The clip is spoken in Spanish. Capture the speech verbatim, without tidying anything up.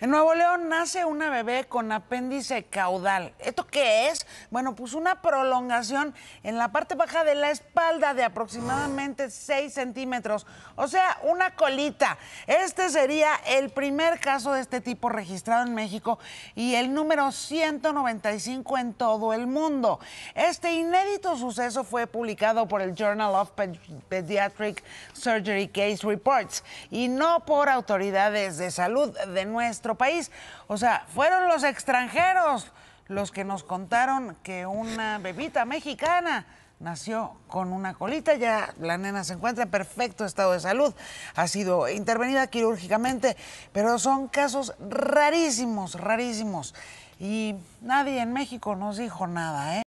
En Nuevo León nace una bebé con apéndice caudal. ¿Esto qué es? Bueno, pues una prolongación en la parte baja de la espalda de aproximadamente seis centímetros, o sea, una colita. Este sería el primer caso de este tipo registrado en México y el número ciento noventa y cinco en todo el mundo. Este inédito suceso fue publicado por el Journal of Pediatric Surgery Case Reports y no por autoridades de salud de nuestro país. O sea, fueron los extranjeros los que nos contaron que una bebita mexicana nació con una colita. Ya la nena se encuentra en perfecto estado de salud, ha sido intervenida quirúrgicamente, pero son casos rarísimos, rarísimos. Y nadie en México nos dijo nada, ¿eh?